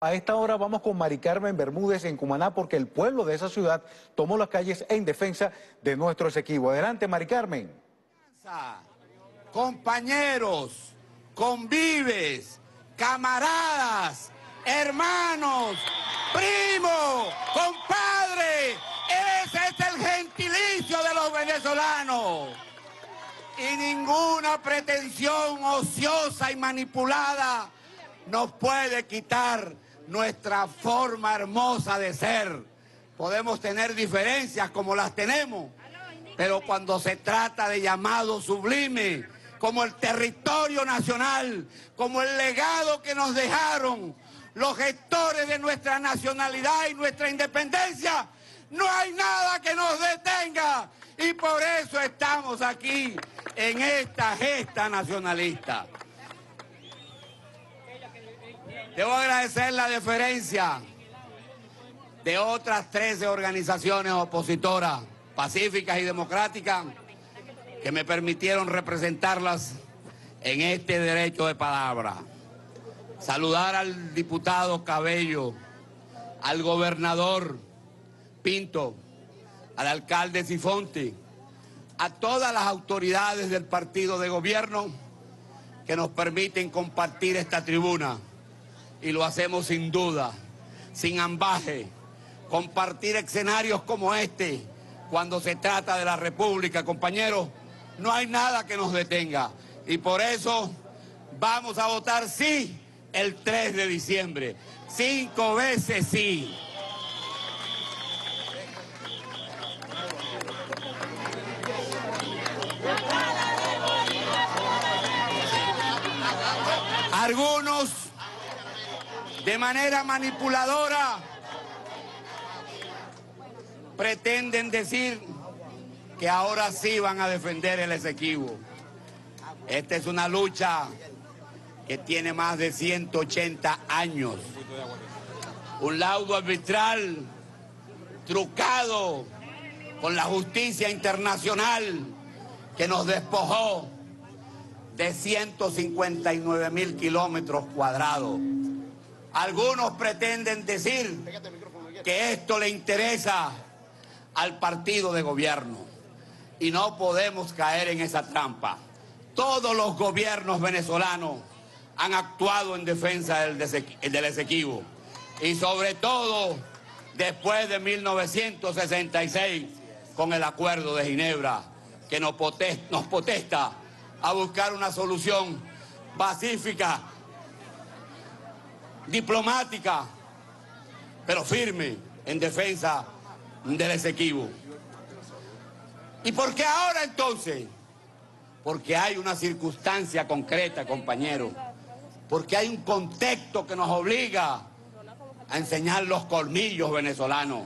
A esta hora vamos con Mari Carmen Bermúdez en Cumaná porque el pueblo de esa ciudad tomó las calles en defensa de nuestro Esequibo. Adelante, Mari Carmen. Compañeros, convives, camaradas, hermanos, primo, compadre, ese es el gentilicio de los venezolanos. Y ninguna pretensión ociosa y manipulada nos puede quitar nuestra forma hermosa de ser. Podemos tener diferencias como las tenemos, pero cuando se trata de llamado sublime, como el territorio nacional, como el legado que nos dejaron los gestores de nuestra nacionalidad y nuestra independencia, no hay nada que nos detenga. Y por eso estamos aquí, en esta gesta nacionalista. Debo agradecer la deferencia de otras 13 organizaciones opositoras, pacíficas y democráticas, que me permitieron representarlas en este derecho de palabra. Saludar al diputado Cabello, al gobernador Pinto, al alcalde Sifonte, a todas las autoridades del partido de gobierno que nos permiten compartir esta tribuna. Y lo hacemos sin duda, sin ambaje, compartir escenarios como este, cuando se trata de la República, compañeros, no hay nada que nos detenga. Y por eso vamos a votar sí el 3 de diciembre, 5 veces sí. Algunos, de manera manipuladora, pretenden decir que ahora sí van a defender el Esequibo. Esta es una lucha que tiene más de 180 años. Un laudo arbitral trucado con la justicia internacional que nos despojó de 159 mil kilómetros cuadrados. Algunos pretenden decir que esto le interesa al partido de gobierno y no podemos caer en esa trampa. Todos los gobiernos venezolanos han actuado en defensa del Esequibo y sobre todo después de 1966 con el Acuerdo de Ginebra que nos potesta a buscar una solución pacífica, diplomática, pero firme en defensa del Esequibo. ¿Y por qué ahora entonces? Porque hay una circunstancia concreta, compañeros, porque hay un contexto que nos obliga a enseñar los colmillos venezolanos.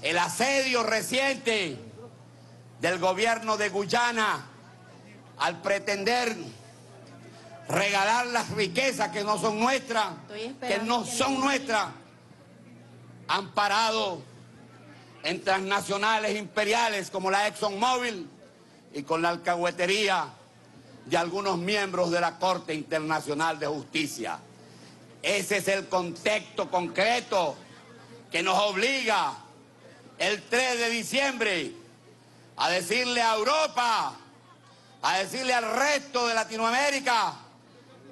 El asedio reciente del gobierno de Guyana al pretender regalar las riquezas que no son nuestras, amparado en transnacionales imperiales como la ExxonMobil y con la alcahuetería de algunos miembros de la Corte Internacional de Justicia. Ese es el contexto concreto que nos obliga el 3 de diciembre a decirle a Europa, a decirle al resto de Latinoamérica,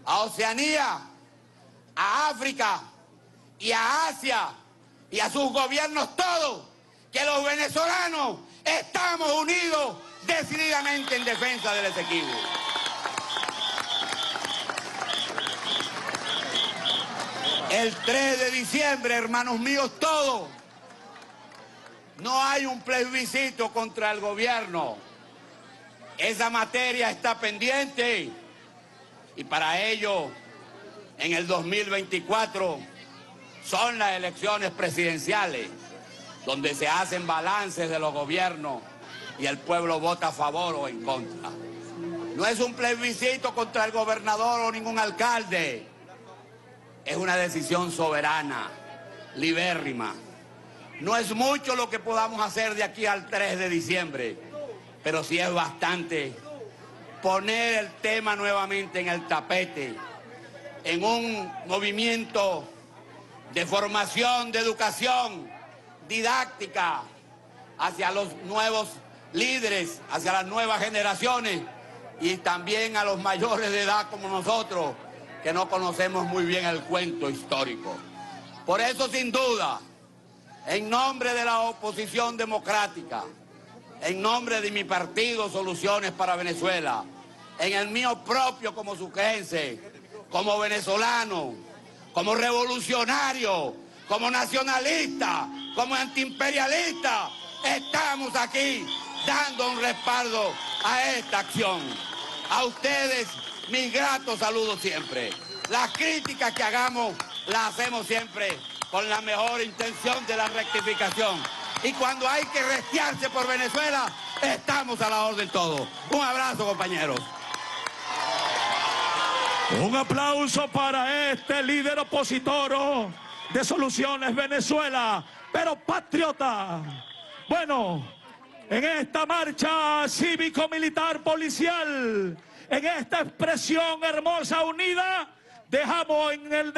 a Oceanía, a África y a Asia y a sus gobiernos todos, que los venezolanos estamos unidos decididamente en defensa del Esequibo. El 3 de diciembre, hermanos míos, todos, no hay un plebiscito contra el gobierno. Esa materia está pendiente. Y para ello, en el 2024, son las elecciones presidenciales, donde se hacen balances de los gobiernos y el pueblo vota a favor o en contra. No es un plebiscito contra el gobernador o ningún alcalde. Es una decisión soberana, libérrima. No es mucho lo que podamos hacer de aquí al 3 de diciembre, pero sí es bastante poner el tema nuevamente en el tapete, en un movimiento de formación, de educación didáctica hacia los nuevos líderes, hacia las nuevas generaciones y también a los mayores de edad como nosotros, que no conocemos muy bien el cuento histórico. Por eso, sin duda, en nombre de la oposición democrática, en nombre de mi partido Soluciones para Venezuela, en el mío propio como sucrense, como venezolano, como revolucionario, como nacionalista, como antiimperialista, estamos aquí dando un respaldo a esta acción. A ustedes, mis gratos saludos siempre. Las críticas que hagamos, las hacemos siempre con la mejor intención de la rectificación. Y cuando hay que restiarse por Venezuela, estamos a la orden todos. Un abrazo, compañeros. Un aplauso para este líder opositor de Soluciones Venezuela, pero patriota. Bueno, en esta marcha cívico-militar policial, en esta expresión hermosa unida, dejamos en el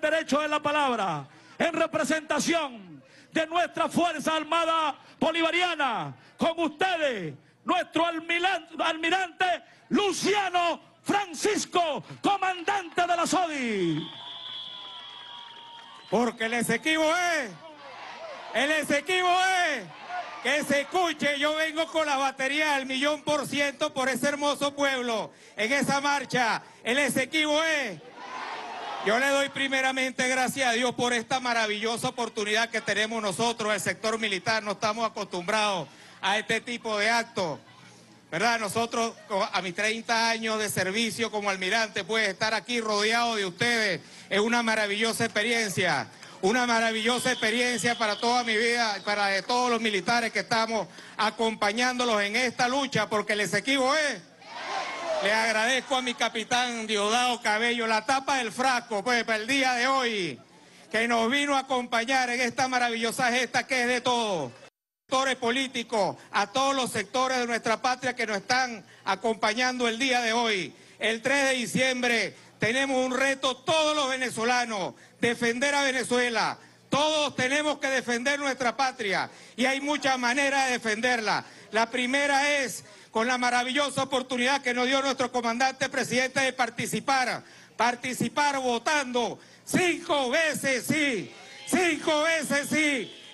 derecho de la palabra, en representación de nuestra Fuerza Armada Bolivariana, con ustedes, nuestro almirante Luciano Francisco, comandante de la SODI. Porque el Esequibo es, que se escuche, yo vengo con la batería del 1.000.000% por ese hermoso pueblo, en esa marcha, el Esequibo es. Yo le doy primeramente gracias a Dios por esta maravillosa oportunidad que tenemos nosotros, el sector militar, no estamos acostumbrados a este tipo de actos. ¿Verdad? Nosotros, a mis 30 años de servicio como almirante, pues estar aquí rodeado de ustedes es una maravillosa experiencia para toda mi vida, para de todos los militares que estamos acompañándolos en esta lucha, porque el Esequibo es. Le agradezco a mi capitán Diosdado Cabello, la tapa del frasco, pues, para el día de hoy, que nos vino a acompañar en esta maravillosa gesta que es de todos. Sectores políticos, a todos los sectores de nuestra patria que nos están acompañando el día de hoy. El 3 de diciembre tenemos un reto todos los venezolanos, defender a Venezuela. Todos tenemos que defender nuestra patria y hay muchas maneras de defenderla. La primera es con la maravillosa oportunidad que nos dio nuestro comandante presidente de participar votando 5 veces sí.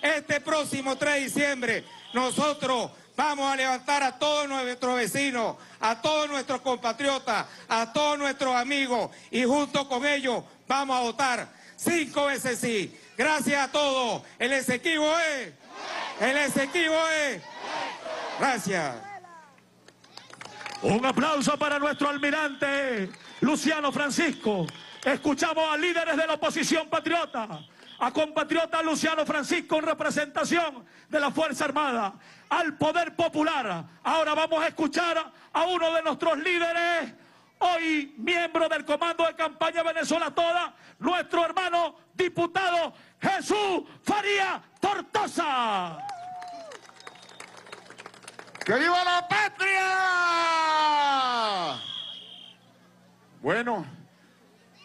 Este próximo 3 de diciembre nosotros vamos a levantar a todos nuestros vecinos, a todos nuestros compatriotas, a todos nuestros amigos y junto con ellos vamos a votar 5 veces sí. Gracias a todos. El Esequibo es. El Esequibo es. Gracias. Un aplauso para nuestro almirante Luciano Francisco. Escuchamos a líderes de la oposición patriota. A compatriota Luciano Francisco en representación de la Fuerza Armada, al Poder Popular. Ahora vamos a escuchar a uno de nuestros líderes, hoy miembro del Comando de Campaña Venezuela Toda, nuestro hermano diputado Jesús Faría Tortosa. ¡Que viva la patria! Bueno,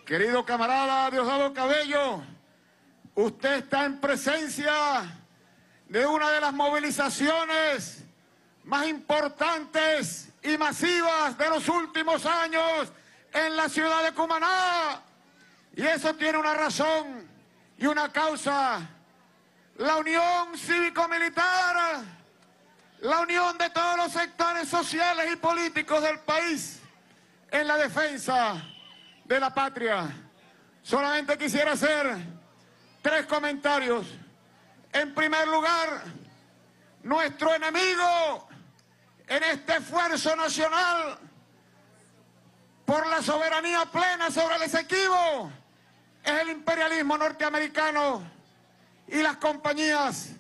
querido camarada Diosdado Cabello, usted está en presencia de una de las movilizaciones más importantes y masivas de los últimos años en la ciudad de Cumaná. Y eso tiene una razón y una causa. La unión cívico-militar, la unión de todos los sectores sociales y políticos del país en la defensa de la patria. Solamente quisiera hacer 3 comentarios. En primer lugar, nuestro enemigo en este esfuerzo nacional por la soberanía plena sobre el Esequibo es el imperialismo norteamericano y las compañías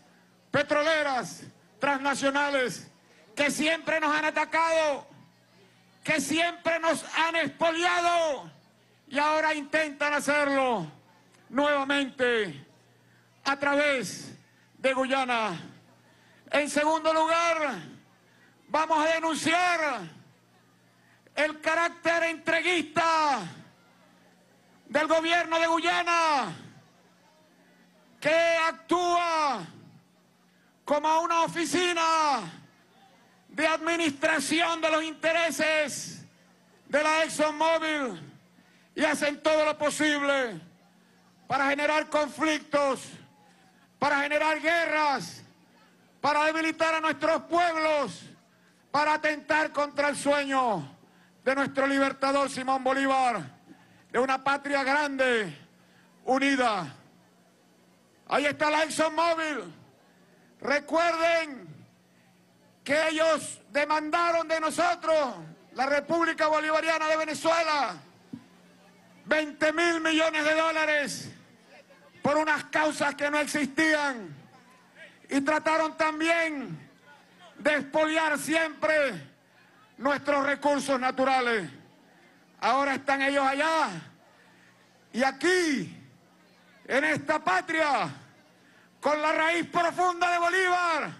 petroleras transnacionales que siempre nos han atacado, que siempre nos han expoliado y ahora intentan hacerlo nuevamente a través de Guyana. En segundo lugar, vamos a denunciar el carácter entreguista del gobierno de Guyana actúa como una oficina de administración de los intereses de la ExxonMobil y hacen todo lo posible para generar conflictos, para generar guerras, para debilitar a nuestros pueblos, para atentar contra el sueño de nuestro libertador Simón Bolívar, de una patria grande, unida. Ahí está la ExxonMobil. Recuerden que ellos demandaron de nosotros, la República Bolivariana de Venezuela, 20.000 millones de dólares por unas causas que no existían, y trataron también de expoliar siempre nuestros recursos naturales. Ahora están ellos allá, y aquí, en esta patria, con la raíz profunda de Bolívar,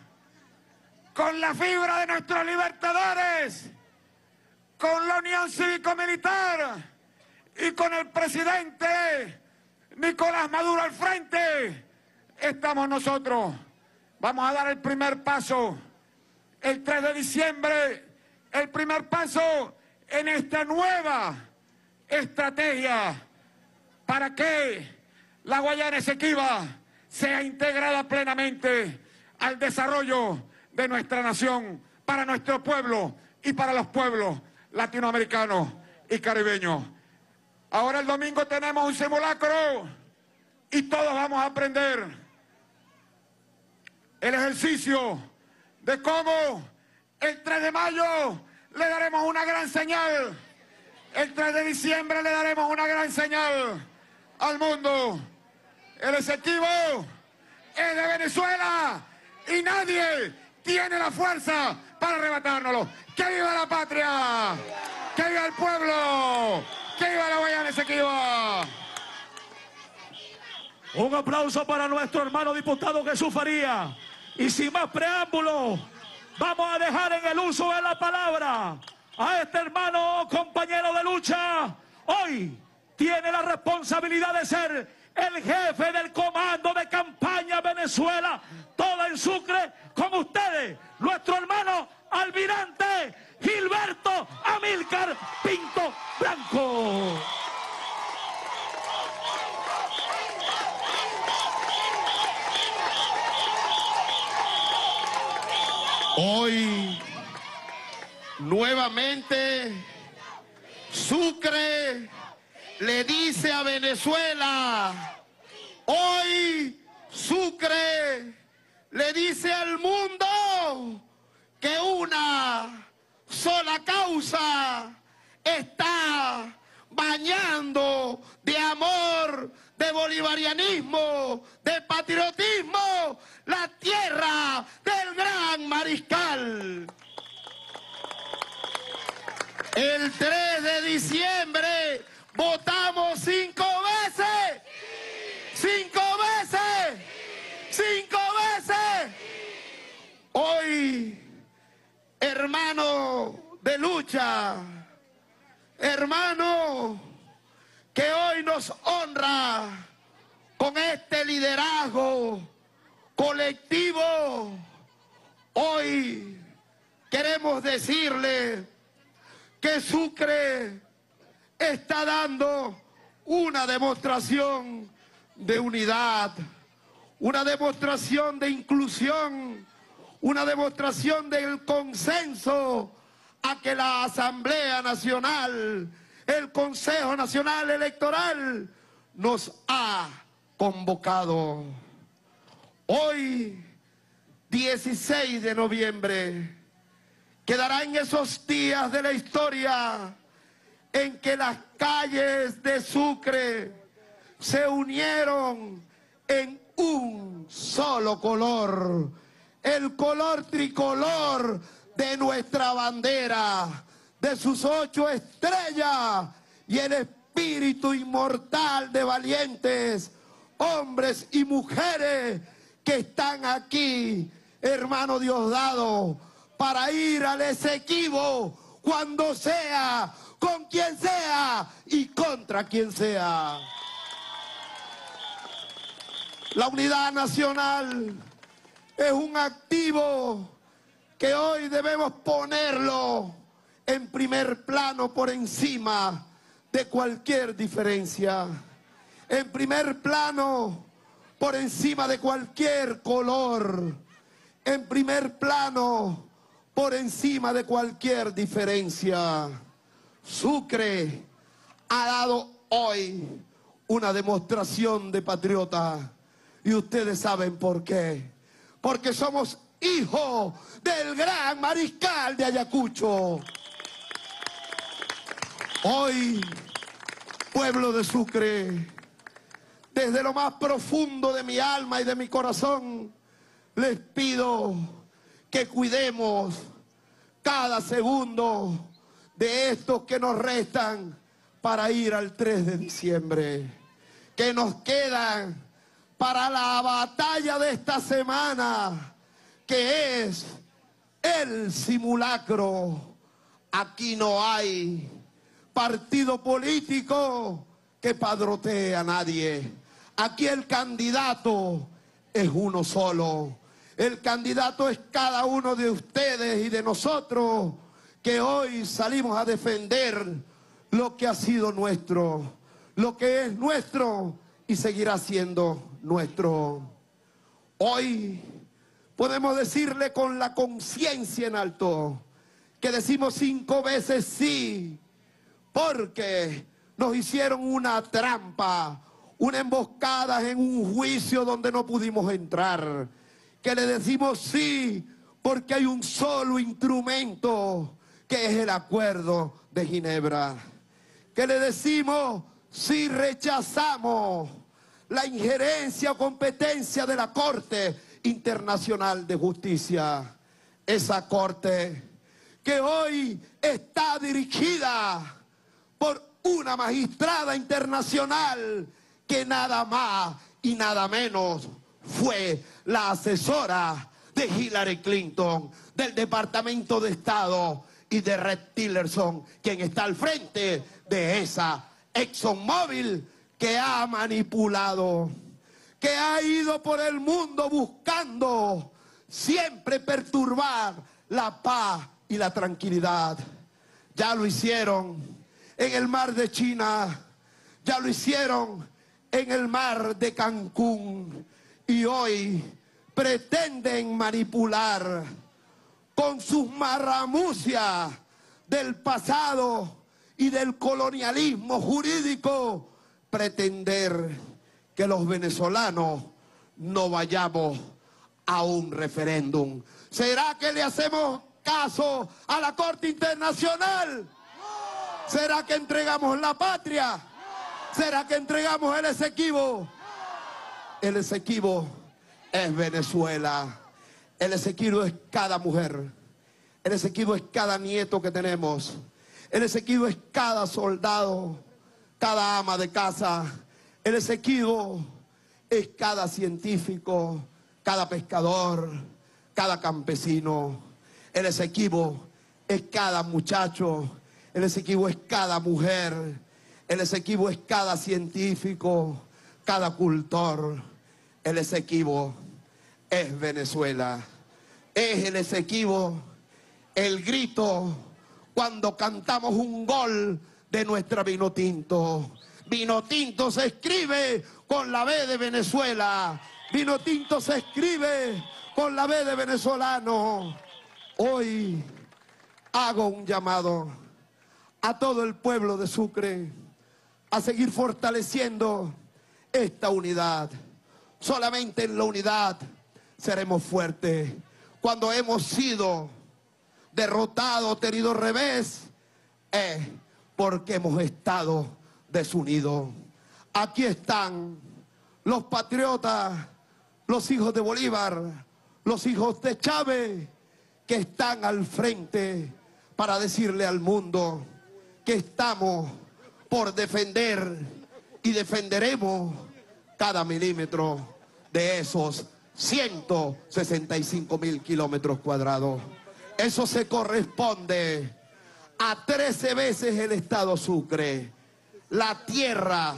con la fibra de nuestros libertadores, con la Unión Cívico-Militar y con el presidente Nicolás Maduro al frente, estamos nosotros. Vamos a dar el primer paso el 3 de diciembre, el primer paso en esta nueva estrategia para que la Guayana Esequiba sea integrada plenamente al desarrollo de nuestra nación, para nuestro pueblo y para los pueblos latinoamericanos y caribeños. Ahora el domingo tenemos un simulacro y todos vamos a aprender el ejercicio de cómo el 3 de mayo le daremos una gran señal, el 3 de diciembre le daremos una gran señal al mundo. El Esequibo es de Venezuela y nadie tiene la fuerza para arrebatárnoslo. ¡Que viva la patria! ¡Que viva el pueblo! ¡Que viva la Guayana Esequiba! Un aplauso para nuestro hermano diputado Jesús Faría. Y sin más preámbulos, vamos a dejar en el uso de la palabra a este hermano compañero de lucha. Hoy tiene la responsabilidad de ser el jefe del comando de campaña Venezuela, toda en Sucre, con ustedes, nuestro hermano almirante Gilberto Amílcar Pinto Blanco. Hoy, nuevamente, Sucre le dice a Venezuela, hoy Sucre le dice al mundo que una sola causa está bañando de amor, de bolivarianismo, de patriotismo, la tierra del gran mariscal. El 3 de diciembre votamos 5 veces, sí. 5 veces, sí. 5 veces. Sí. Hoy, hermano de lucha, hermano que hoy nos honra con este liderazgo colectivo, hoy queremos decirle que Sucre está dando una demostración de unidad, una demostración de inclusión, una demostración del consenso a que la Asamblea Nacional, el Consejo Nacional Electoral nos ha convocado. Hoy, 16 de noviembre, quedarán esos días de la historia en que las calles de Sucre se unieron en un solo color, el color tricolor de nuestra bandera, de sus 8 estrellas y el espíritu inmortal de valientes hombres y mujeres que están aquí, hermano Diosdado, para ir al Esequibo cuando sea, con quien sea y contra quien sea. La unidad nacional es un activo que hoy debemos ponerlo en primer plano por encima de cualquier diferencia, en primer plano por encima de cualquier color, en primer plano por encima de cualquier diferencia. Sucre ha dado hoy una demostración de patriota y ustedes saben por qué, porque somos hijos del gran mariscal de Ayacucho. Hoy, pueblo de Sucre, desde lo más profundo de mi alma y de mi corazón, les pido que cuidemos cada segundo de estos que nos restan para ir al 3 de diciembre, que nos quedan para la batalla de esta semana, que es el simulacro. Aquí no hay partido político que padrotee a nadie. Aquí el candidato es uno solo. El candidato es cada uno de ustedes y de nosotros que hoy salimos a defender lo que ha sido nuestro, lo que es nuestro y seguirá siendo nuestro. Hoy podemos decirle con la conciencia en alto que decimos 5 veces sí, porque nos hicieron una trampa, una emboscada en un juicio donde no pudimos entrar. Que le decimos sí, porque hay un solo instrumento, que es el Acuerdo de Ginebra. Que le decimos sí, rechazamos la injerencia o competencia de la Corte Internacional de Justicia. Esa Corte que hoy está dirigida por una magistrada internacional que nada más y nada menos fue la asesora de Hillary Clinton, del Departamento de Estado y de Rex Tillerson, quien está al frente de esa ExxonMobil que ha manipulado, que ha ido por el mundo buscando siempre perturbar la paz y la tranquilidad. Ya lo hicieron en el mar de China, ya lo hicieron en el mar de Cancún, y hoy pretenden manipular con sus marramucias del pasado y del colonialismo jurídico, pretender que los venezolanos no vayamos a un referéndum. ¿Será que le hacemos caso a la Corte Internacional? ¿Será que entregamos la patria? ¿Será que entregamos el Esequibo? El Esequibo es Venezuela. El Esequibo es cada mujer. El Esequibo es cada nieto que tenemos. El Esequibo es cada soldado, cada ama de casa. El Esequibo es cada científico, cada pescador, cada campesino. El Esequibo es cada muchacho. El Esequibo es cada mujer, el Esequibo es cada científico, cada cultor. El Esequibo es Venezuela. Es el Esequibo el grito cuando cantamos un gol de nuestra Vinotinto. Vinotinto se escribe con la B de Venezuela. Vinotinto se escribe con la B de venezolano. Hoy hago un llamado a todo el pueblo de Sucre a seguir fortaleciendo esta unidad. Solamente en la unidad seremos fuertes. Cuando hemos sido derrotados, tenido revés, es porque hemos estado desunidos. Aquí están los patriotas, los hijos de Bolívar, los hijos de Chávez, que están al frente para decirle al mundo que estamos por defender y defenderemos cada milímetro de esos 165.000 kilómetros cuadrados. Eso se corresponde a 13 veces el Estado Sucre. La tierra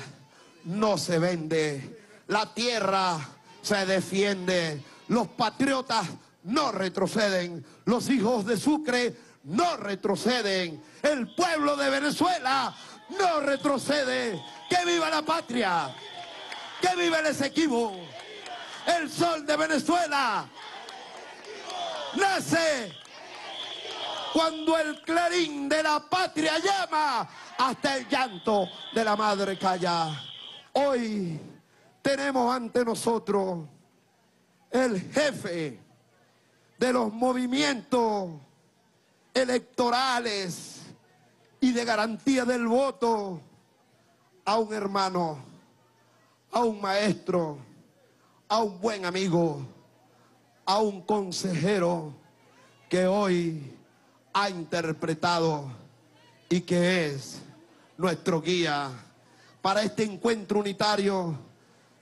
no se vende, la tierra se defiende. Los patriotas no retroceden. Los hijos de Sucre no retroceden. El pueblo de Venezuela no retrocede. ¡Que viva la patria! ¡Que viva el Esequibo! ¡El sol de Venezuela nace cuando el clarín de la patria llama! Hasta el llanto de la madre calla. Hoy tenemos ante nosotros el jefe de los movimientos electorales y de garantía del voto, a un hermano, a un maestro, a un buen amigo, a un consejero que hoy ha interpretado y que es nuestro guía para este encuentro unitario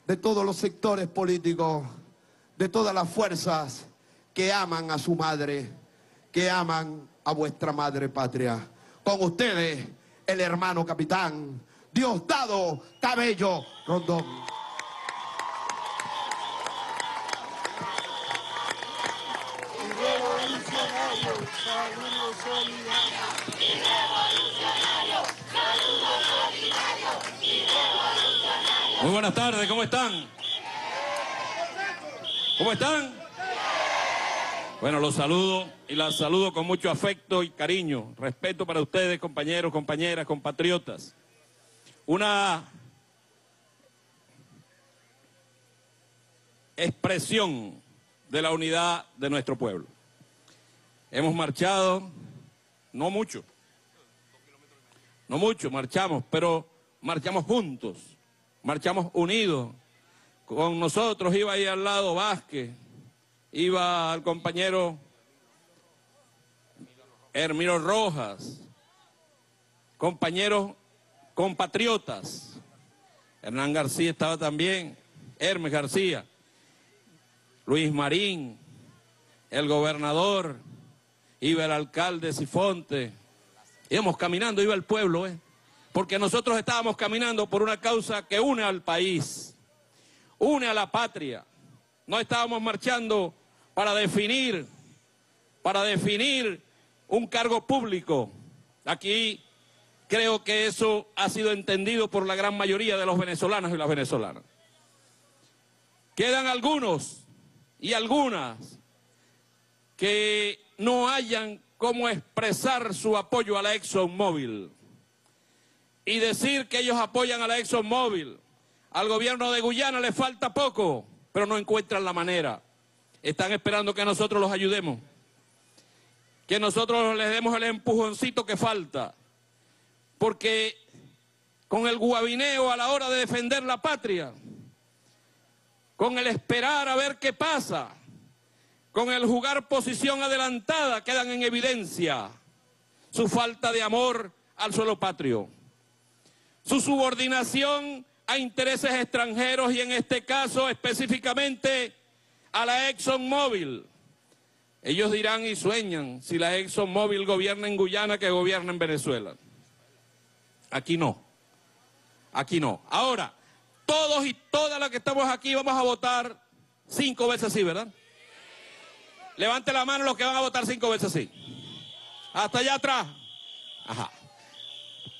de todos los sectores políticos, de todas las fuerzas que aman a su madre, que aman a vuestra madre patria. Con ustedes, el hermano capitán Diosdado Cabello Rondón. Muy buenas tardes, ¿cómo están? ¿Cómo están? Bueno, los saludo y las saludo con mucho afecto y cariño. Respeto para ustedes, compañeros, compañeras, compatriotas. Una expresión de la unidad de nuestro pueblo. Hemos marchado, no mucho marchamos, pero marchamos juntos, marchamos unidos. Con nosotros iba ahí al lado Vázquez, iba el compañero Hermiro Rojas, compañeros compatriotas, Hernán García estaba también, Hermes García, Luis Marín, el gobernador, iba el alcalde Sifonte. Íbamos caminando, iba el pueblo, porque nosotros estábamos caminando por una causa que une al país, une a la patria. No estábamos marchando para definir un cargo público. Aquí creo que eso ha sido entendido por la gran mayoría de los venezolanos y las venezolanas. Quedan algunos y algunas que no hayan cómo expresar su apoyo a la ExxonMobil y decir que ellos apoyan a la ExxonMobil. Al gobierno de Guyana le falta poco, pero no encuentran la manera. Están esperando que nosotros los ayudemos, que nosotros les demos el empujoncito que falta, porque con el guabineo a la hora de defender la patria, con el esperar a ver qué pasa, con el jugar posición adelantada, quedan en evidencia su falta de amor al suelo patrio, su subordinación a intereses extranjeros y en este caso específicamente a la ExxonMobil. Ellos dirán y sueñan, si la ExxonMobil gobierna en Guyana, que gobierna en Venezuela. Aquí no, aquí no. Ahora, todos y todas las que estamos aquí vamos a votar 5 veces sí, ¿verdad? Levante la mano los que van a votar 5 veces sí. Hasta allá atrás. Ajá.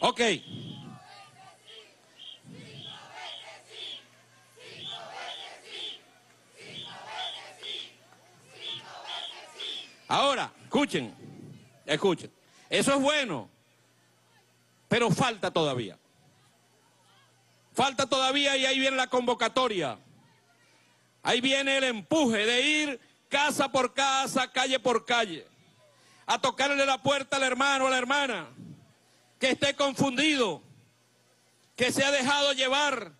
Ok. 5 veces sí. Ahora, escuchen, eso es bueno, pero falta todavía y ahí viene la convocatoria, ahí viene el empuje de ir casa por casa, calle por calle, a tocarle la puerta al hermano, a la hermana, que esté confundido, que se ha dejado llevar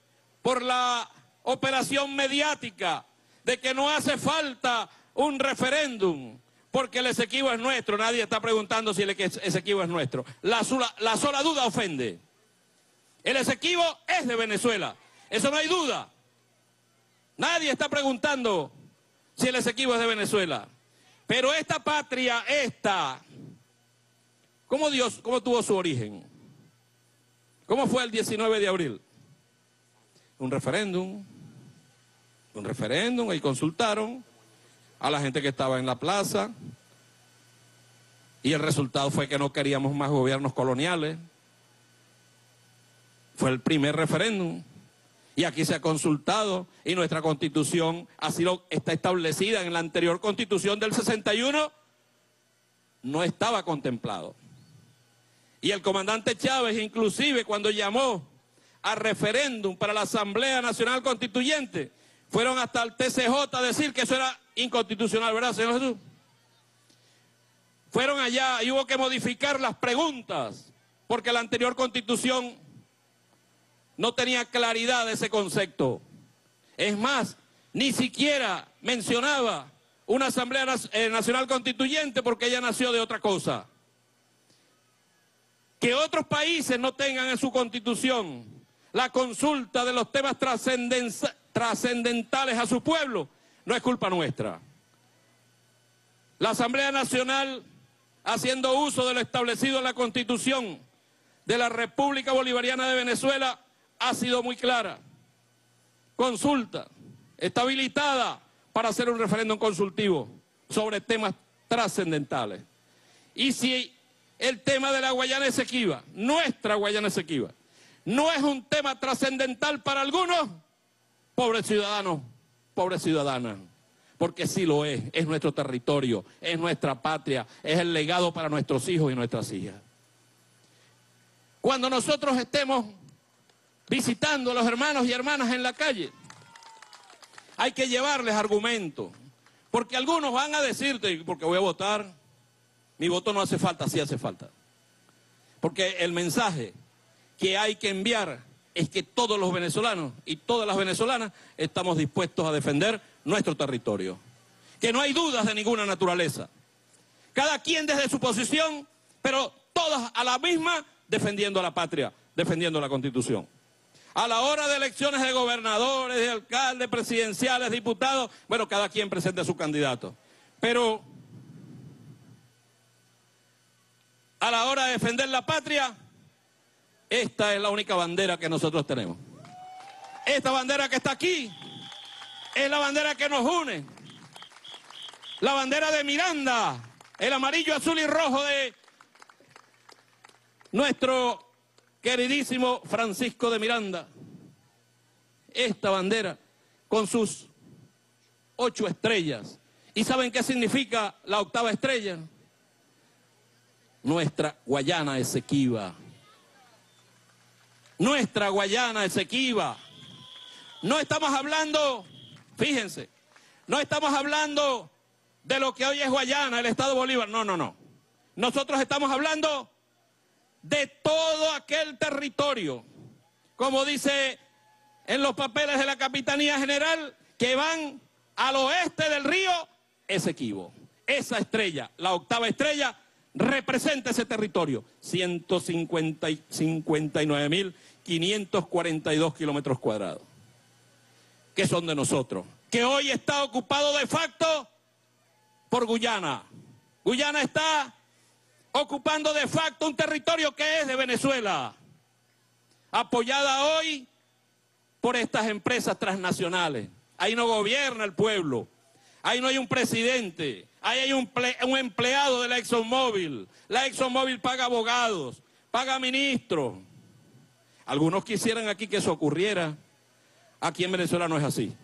por la operación mediática de que no hace falta un referéndum, porque el Esequibo es nuestro. Nadie está preguntando si el Esequibo es nuestro. La sola duda ofende. El Esequibo es de Venezuela. Eso no hay duda. Nadie está preguntando si el Esequibo es de Venezuela. Pero esta patria, ¿cómo tuvo su origen? ¿Cómo fue el 19 de abril? Un referéndum. un referéndum, ahí consultaron a la gente que estaba en la plaza y el resultado fue que no queríamos más gobiernos coloniales. Fue el primer referéndum y aquí se ha consultado y nuestra constitución así lo está establecida. En la anterior constitución del 61 no estaba contemplado. Y el comandante Chávez, inclusive, cuando llamó a referéndum para la Asamblea Nacional Constituyente, fueron hasta el TCJ a decir que eso era inconstitucional, ¿verdad, señor Jesús? Fueron allá y hubo que modificar las preguntas, porque la anterior constitución no tenía claridad de ese concepto. Es más, ni siquiera mencionaba una Asamblea Nacional Constituyente porque ella nació de otra cosa. Que otros países no tengan en su constitución la consulta de los temas trascendentales a su pueblo, no es culpa nuestra. La Asamblea Nacional, haciendo uso de lo establecido en la Constitución de la República Bolivariana de Venezuela, ha sido muy clara. Consulta, está habilitada para hacer un referéndum consultivo sobre temas trascendentales. Y si el tema de la Guayana Esequiba, nuestra Guayana Esequiba, no es un tema trascendental para algunos, pobres ciudadanos, pobres ciudadanas, porque sí lo es nuestro territorio, es nuestra patria, es el legado para nuestros hijos y nuestras hijas. Cuando nosotros estemos visitando a los hermanos y hermanas en la calle, hay que llevarles argumentos, porque algunos van a decirte, porque voy a votar, mi voto no hace falta, sí hace falta. Porque el mensaje que hay que enviar es que todos los venezolanos y todas las venezolanas estamos dispuestos a defender nuestro territorio. Que no hay dudas de ninguna naturaleza. Cada quien desde su posición, pero todas a la misma, defendiendo a la patria, defendiendo la Constitución. A la hora de elecciones de gobernadores, de alcaldes, presidenciales, diputados, bueno, cada quien presente a su candidato. Pero a la hora de defender la patria, esta es la única bandera que nosotros tenemos. Esta bandera que está aquí es la bandera que nos une. La bandera de Miranda, el amarillo, azul y rojo de nuestro queridísimo Francisco de Miranda. Esta bandera con sus 8 estrellas. ¿Y saben qué significa la octava estrella? Nuestra Guayana Esequiba, nuestra Guayana Esequiba. No estamos hablando, fíjense, no estamos hablando de lo que hoy es Guayana, el Estado Bolívar, no, no, no. Nosotros estamos hablando de todo aquel territorio, como dice en los papeles de la Capitanía General, que van al oeste del río Esequibo. Esa estrella, la octava estrella, representa ese territorio, 159.542 kilómetros cuadrados, que son de nosotros, que hoy está ocupado de facto por Guyana. Guyana está ocupando de facto un territorio que es de Venezuela, apoyada hoy por estas empresas transnacionales. Ahí no gobierna el pueblo, ahí no hay un presidente. Ahí hay un empleado de la ExxonMobil. La ExxonMobil paga abogados, paga ministros. Algunos quisieran aquí que eso ocurriera. Aquí en Venezuela no es así.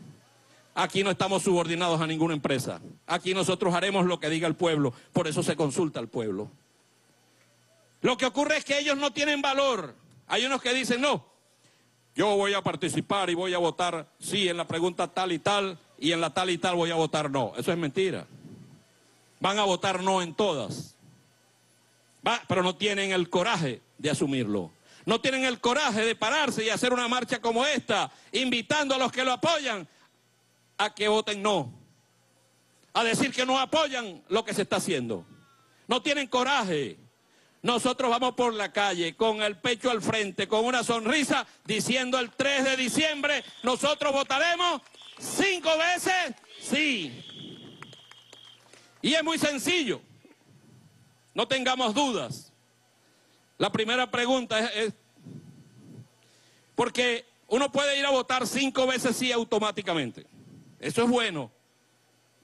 Aquí no estamos subordinados a ninguna empresa. Aquí nosotros haremos lo que diga el pueblo. Por eso se consulta al pueblo. Lo que ocurre es que ellos no tienen valor. Hay unos que dicen, no, yo voy a participar y voy a votar sí en la pregunta tal y tal, y en la tal y tal voy a votar no. Eso es mentira. Van a votar no en todas, pero no tienen el coraje de asumirlo. No tienen el coraje de pararse y hacer una marcha como esta, invitando a los que lo apoyan a que voten no. A decir que no apoyan lo que se está haciendo. No tienen coraje. Nosotros vamos por la calle, con el pecho al frente, con una sonrisa, diciendo el 3 de diciembre, nosotros votaremos 5 veces sí. Y es muy sencillo, no tengamos dudas. La primera pregunta es porque uno puede ir a votar 5 veces sí automáticamente. Eso es bueno,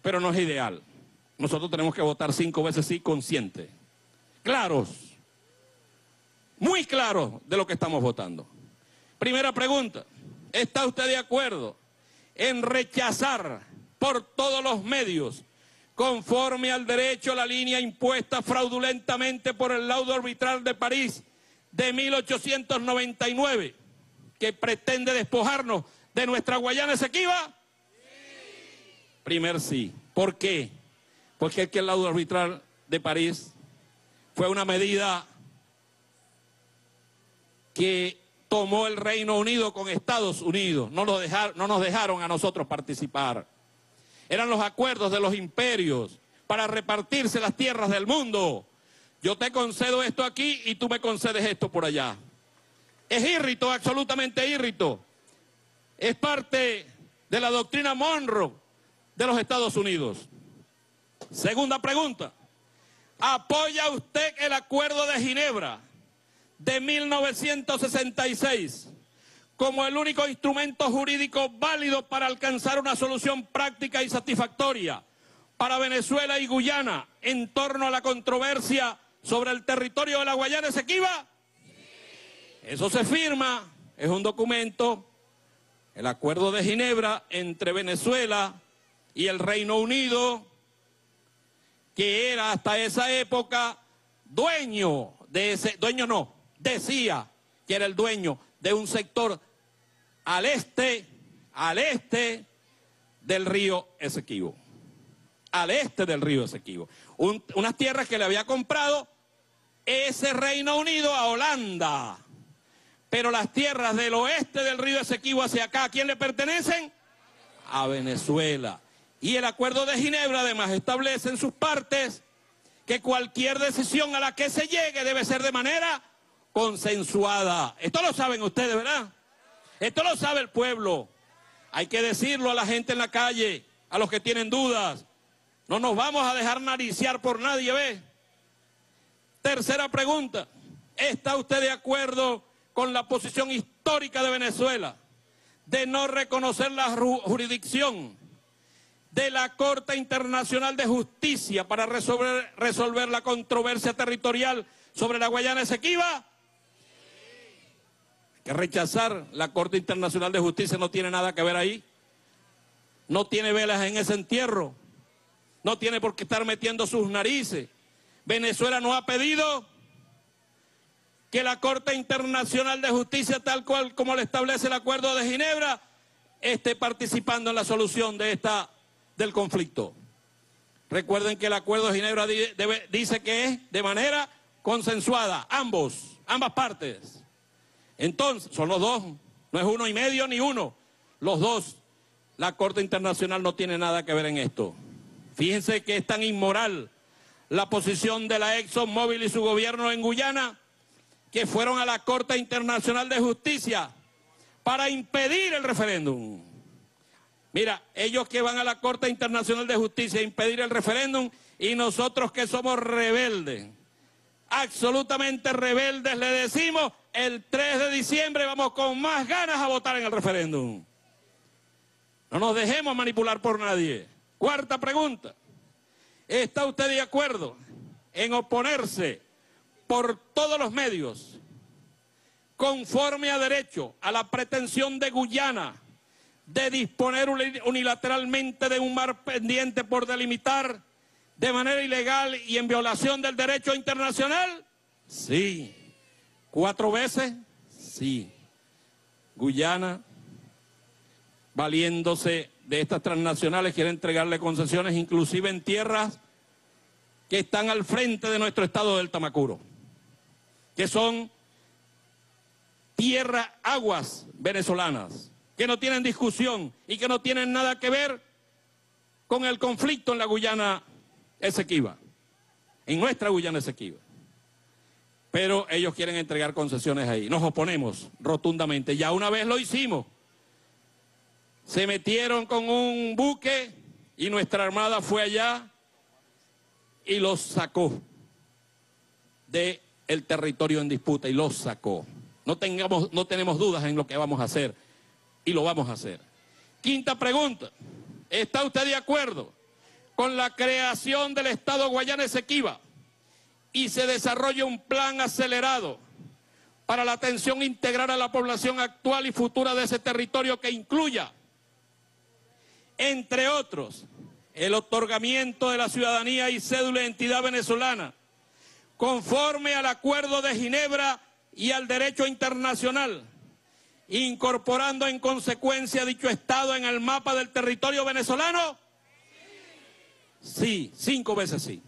pero no es ideal. Nosotros tenemos que votar 5 veces sí, conscientes, claros, muy claros de lo que estamos votando. Primera pregunta, ¿está usted de acuerdo en rechazar por todos los medios, conforme al derecho, la línea impuesta fraudulentamente por el laudo arbitral de París de 1899, que pretende despojarnos de nuestra Guayana Esequiba? Sí. Primer sí. ¿Por qué? Porque el laudo arbitral de París fue una medida que tomó el Reino Unido con Estados Unidos. No nos dejaron a nosotros participar. Eran los acuerdos de los imperios para repartirse las tierras del mundo. Yo te concedo esto aquí y tú me concedes esto por allá. Es irrito, absolutamente irrito. Es parte de la doctrina Monroe de los Estados Unidos. Segunda pregunta. ¿Apoya usted el Acuerdo de Ginebra de 1966 como el único instrumento jurídico válido para alcanzar una solución práctica y satisfactoria para Venezuela y Guyana en torno a la controversia sobre el territorio de la Guayana Esequiba? Sí. Eso se firma, es un documento, el Acuerdo de Ginebra entre Venezuela y el Reino Unido, que era hasta esa época dueño de ese, dueño no, decía que era el dueño de un sector al este del río Esequibo. Al este del río Esequibo. Unas tierras que le había comprado ese Reino Unido a Holanda. Pero las tierras del oeste del río Esequibo hacia acá, ¿a quién le pertenecen? A Venezuela. Y el Acuerdo de Ginebra además establece en sus partes que cualquier decisión a la que se llegue debe ser de manera consensuada. Esto lo saben ustedes, ¿verdad? Esto lo sabe el pueblo. Hay que decirlo a la gente en la calle, a los que tienen dudas. No nos vamos a dejar nariciar por nadie, ¿ves? Tercera pregunta. ¿Está usted de acuerdo con la posición histórica de Venezuela de no reconocer la jurisdicción de la Corte Internacional de Justicia para resolver la controversia territorial sobre la Guayana Esequiba? Hay que rechazar. La Corte Internacional de Justicia no tiene nada que ver ahí. No tiene velas en ese entierro. No tiene por qué estar metiendo sus narices. Venezuela no ha pedido que la Corte Internacional de Justicia, tal cual como le establece el Acuerdo de Ginebra, esté participando en la solución de del conflicto. Recuerden que el Acuerdo de Ginebra dice que es de manera consensuada, ambas partes. Entonces, son los dos, no es uno y medio ni uno, los dos. La Corte Internacional no tiene nada que ver en esto. Fíjense que es tan inmoral la posición de la ExxonMobil y su gobierno en Guyana, que fueron a la Corte Internacional de Justicia para impedir el referéndum. Mira, ellos que van a la Corte Internacional de Justicia a impedir el referéndum, y nosotros que somos rebeldes, absolutamente rebeldes, le decimos: el 3 de diciembre vamos con más ganas a votar en el referéndum. No nos dejemos manipular por nadie. Cuarta pregunta, ¿está usted de acuerdo en oponerse por todos los medios, conforme a derecho, a la pretensión de Guyana de disponer unilateralmente de un mar pendiente por delimitar de manera ilegal y en violación del derecho internacional? Sí. 4 veces, sí. Guyana, valiéndose de estas transnacionales, quiere entregarle concesiones inclusive en tierras que están al frente de nuestro estado del Delta Amacuro, que son tierras, aguas venezolanas, que no tienen discusión y que no tienen nada que ver con el conflicto en la Guyana Esequiba, en nuestra Guyana Esequiba. Pero ellos quieren entregar concesiones ahí. Nos oponemos rotundamente. Ya una vez lo hicimos. Se metieron con un buque y nuestra armada fue allá y los sacó del territorio en disputa, y los sacó. No tenemos dudas en lo que vamos a hacer, y lo vamos a hacer. Quinta pregunta, ¿Está usted de acuerdo con la creación del Estado Guayana Esequiba y se desarrolla un plan acelerado para la atención integral a la población actual y futura de ese territorio que incluya, entre otros, el otorgamiento de la ciudadanía y cédula de identidad venezolana, conforme al Acuerdo de Ginebra y al derecho internacional, incorporando en consecuencia dicho Estado en el mapa del territorio venezolano? Sí, 5 veces sí.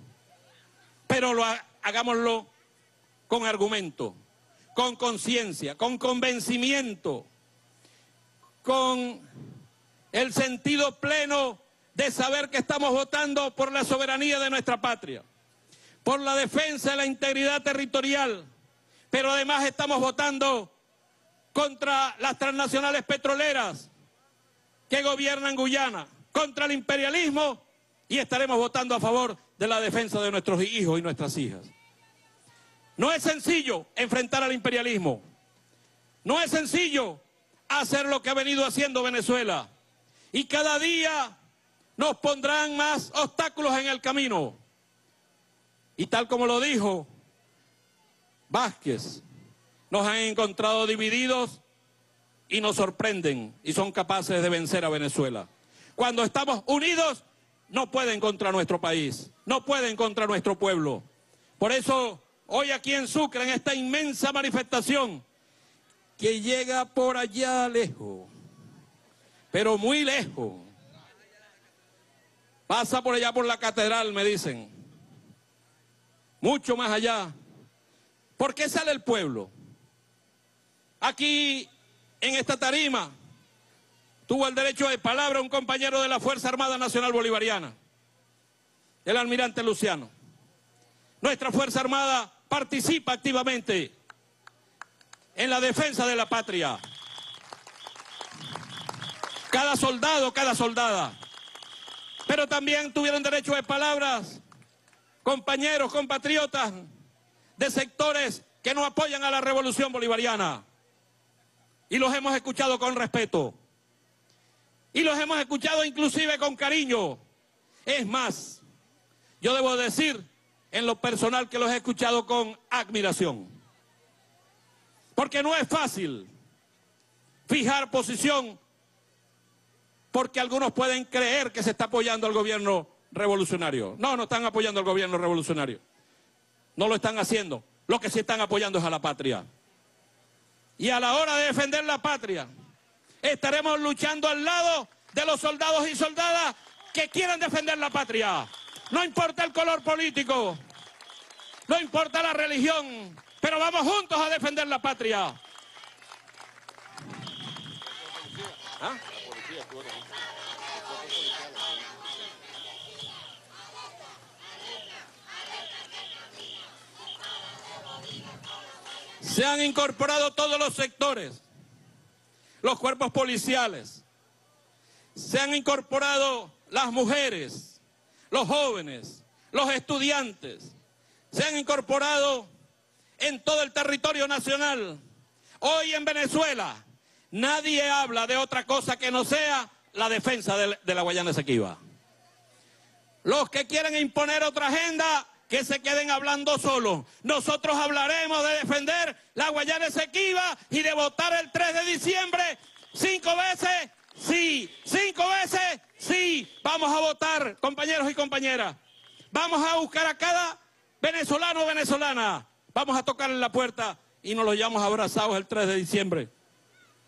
Pero hagámoslo con argumento, con conciencia, con convencimiento, con el sentido pleno de saber que estamos votando por la soberanía de nuestra patria, por la defensa de la integridad territorial, pero además estamos votando contra las transnacionales petroleras que gobiernan Guyana, contra el imperialismo, y estaremos votando a favor de la defensa de nuestros hijos y nuestras hijas. No es sencillo enfrentar al imperialismo, no es sencillo hacer lo que ha venido haciendo Venezuela, y cada día nos pondrán más obstáculos en el camino. Y tal como lo dijo Vázquez, nos han encontrado divididos y nos sorprenden y son capaces de vencer a Venezuela. Cuando estamos unidos, no pueden contra nuestro país, no pueden contra nuestro pueblo. Por eso, hoy aquí en Sucre, en esta inmensa manifestación, que llega por allá lejos, pero muy lejos, pasa por allá por la catedral, me dicen, mucho más allá. ¿Por qué sale el pueblo? Aquí, en esta tarima, tuvo el derecho de palabra un compañero de la Fuerza Armada Nacional Bolivariana, el almirante Luciano. Nuestra Fuerza Armada participa activamente en la defensa de la patria. Cada soldado, cada soldada. Pero también tuvieron derecho de palabras compañeros, compatriotas de sectores que no apoyan a la revolución bolivariana. Y los hemos escuchado con respeto. Y los hemos escuchado inclusive con cariño. Es más, yo debo decir en lo personal que los he escuchado con admiración. Porque no es fácil fijar posición, porque algunos pueden creer que se está apoyando al gobierno revolucionario. No, no están apoyando al gobierno revolucionario. No lo están haciendo. Lo que sí están apoyando es a la patria. Y a la hora de defender la patria, estaremos luchando al lado de los soldados y soldadas que quieran defender la patria. No importa el color político, no importa la religión, pero vamos juntos a defender la patria. ¿Ah? Se han incorporado todos los sectores, los cuerpos policiales, se han incorporado las mujeres, los jóvenes, los estudiantes, se han incorporado en todo el territorio nacional. Hoy en Venezuela nadie habla de otra cosa que no sea la defensa de la Guayana Esequiba. Los que quieren imponer otra agenda, que se queden hablando solos. Nosotros hablaremos de defender la Guayana Esequiba y de votar el 3 de diciembre 5 veces, sí, 5 veces, sí. Vamos a votar, compañeros y compañeras. Vamos a buscar a cada venezolano o venezolana. Vamos a tocarle la puerta y nos lo llevamos abrazados el 3 de diciembre.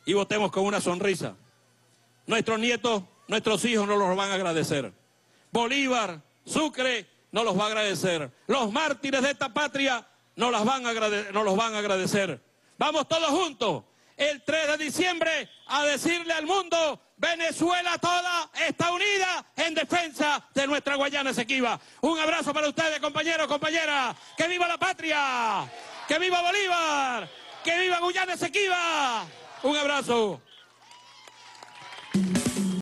Y votemos con una sonrisa. Nuestros nietos, nuestros hijos nos los van a agradecer. Bolívar, Sucre, no los va a agradecer. Los mártires de esta patria no los van a agradecer. Vamos todos juntos el 3 de diciembre a decirle al mundo: Venezuela toda está unida en defensa de nuestra Guayana Esequiba. Un abrazo para ustedes, compañeros, compañeras. ¡Que viva la patria! ¡Que viva Bolívar! ¡Que viva Guyana Esequiba! Un abrazo.